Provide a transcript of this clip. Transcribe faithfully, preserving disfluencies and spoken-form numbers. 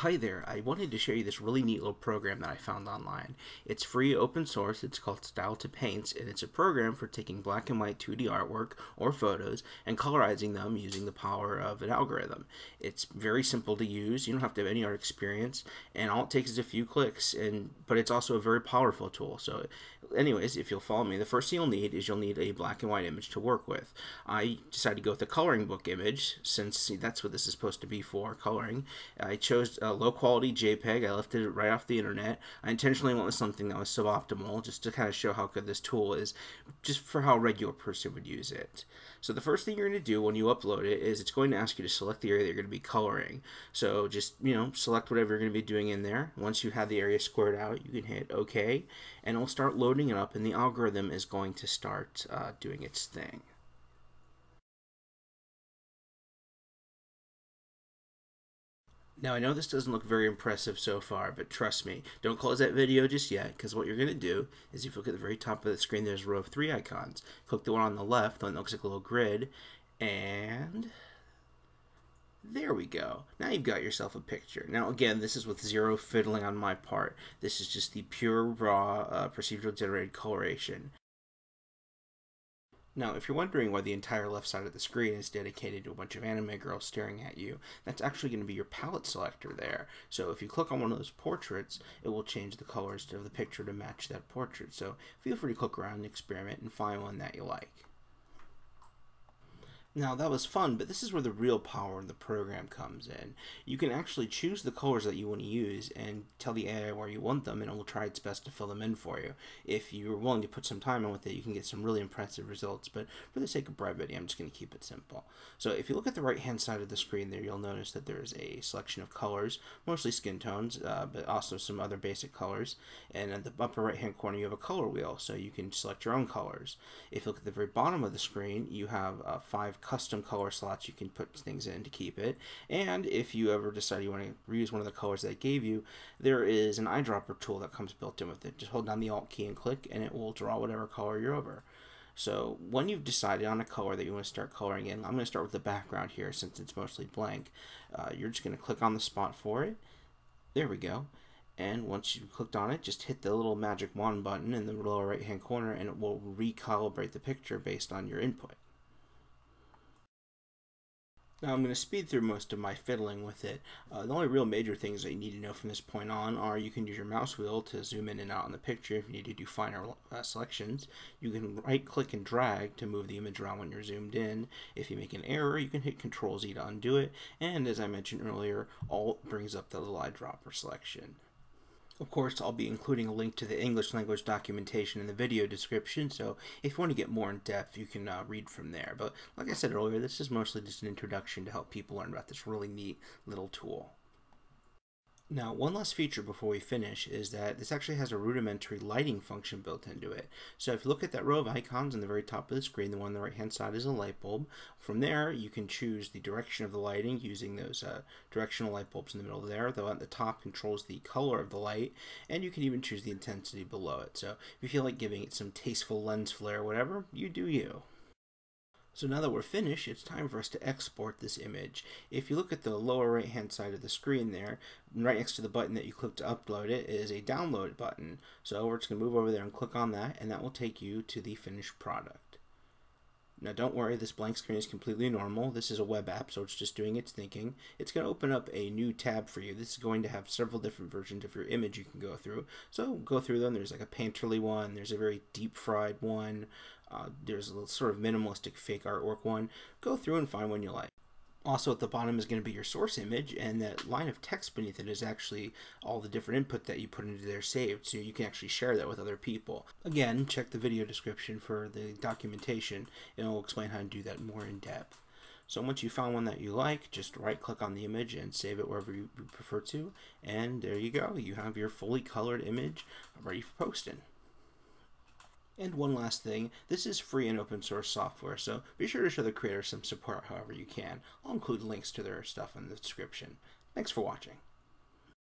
Hi there, I wanted to show you this really neat little program that I found online. It's free, open source, it's called Style two Paints, and it's a program for taking black and white two D artwork or photos and colorizing them using the power of an algorithm. It's very simple to use, you don't have to have any art experience, and all it takes is a few clicks, and but it's also a very powerful tool. So anyways, if you'll follow me, the first thing you'll need is you'll need a black and white image to work with. I decided to go with a coloring book image, since see, that's what this is supposed to be for, coloring. I chose a low quality JPEG. I lifted it right off the internet. I intentionally went with something that was suboptimal just to kind of show how good this tool is, just for how a regular person would use it. So the first thing you're going to do when you upload it is it's going to ask you to select the area that you're going to be coloring. So just, you know, select whatever you're going to be doing in there. Once you have the area squared out, you can hit OK, and it'll start loading it up, and the algorithm is going to start uh, doing its thing. Now, I know this doesn't look very impressive so far, but trust me, don't close that video just yet, because what you're going to do is if you look at the very top of the screen, there's a row of three icons. Click the one on the left, the one that looks like a little grid, and there we go. Now you've got yourself a picture. Now again, this is with zero fiddling on my part. This is just the pure, raw, uh, procedural generated coloration. Now, if you're wondering why the entire left side of the screen is dedicated to a bunch of anime girls staring at you, that's actually going to be your palette selector there. So if you click on one of those portraits, it will change the colors of the picture to match that portrait. So feel free to click around and experiment and find one that you like. Now that was fun, but this is where the real power of the program comes in. You can actually choose the colors that you want to use and tell the A I where you want them, and it will try its best to fill them in for you. If you're willing to put some time in with it, you can get some really impressive results, but for the sake of brevity, I'm just going to keep it simple. So if you look at the right hand side of the screen there, you'll notice that there's a selection of colors, mostly skin tones, uh, but also some other basic colors. And at the upper right hand corner, you have a color wheel, so you can select your own colors. If you look at the very bottom of the screen, you have uh, five colors custom color slots you can put things in to keep it, and if you ever decide you want to reuse one of the colors that I gave you, there is an eyedropper tool that comes built in with it. Just hold down the Alt key and click, and it will draw whatever color you're over. So when you've decided on a color that you want to start coloring in, I'm going to start with the background here since it's mostly blank. Uh, you're just going to click on the spot for it. There we go. And once you've clicked on it, just hit the little magic wand button in the lower right hand corner, and it will recalibrate the picture based on your input. Now I'm going to speed through most of my fiddling with it. Uh, the only real major things that you need to know from this point on are you can use your mouse wheel to zoom in and out on the picture if you need to do finer uh, selections. You can right click and drag to move the image around when you're zoomed in. If you make an error, you can hit control Z to undo it. And as I mentioned earlier, Alt brings up the little eyedropper selection. Of course, I'll be including a link to the English language documentation in the video description, so if you want to get more in depth, you can uh, read from there. But like I said earlier, this is mostly just an introduction to help people learn about this really neat little tool. Now, one last feature before we finish is that this actually has a rudimentary lighting function built into it. So if you look at that row of icons in the very top of the screen, the one on the right hand side is a light bulb. From there, you can choose the direction of the lighting using those uh, directional light bulbs in the middle there. The one at the top controls the color of the light, and you can even choose the intensity below it. So if you feel like giving it some tasteful lens flare or whatever, you do you. So now that we're finished, it's time for us to export this image. If you look at the lower right hand side of the screen there, right next to the button that you click to upload it is a download button. So we're just going to move over there and click on that, and that will take you to the finished product. Now don't worry, this blank screen is completely normal. This is a web app, so it's just doing its thinking. It's going to open up a new tab for you. This is going to have several different versions of your image you can go through. So go through them. There's like a painterly one, there's a very deep fried one, Uh, there's a little sort of minimalistic fake artwork one. Go through and find one you like. Also at the bottom is going to be your source image, and that line of text beneath it is actually all the different input that you put into there saved, so you can actually share that with other people. Again, check the video description for the documentation, and it will explain how to do that more in depth. So once you found one that you like, just right click on the image and save it wherever you prefer to, and there you go. You have your fully colored image ready for posting. And one last thing, this is free and open source software, so be sure to show the creators some support however you can. I'll include links to their stuff in the description. Thanks for watching.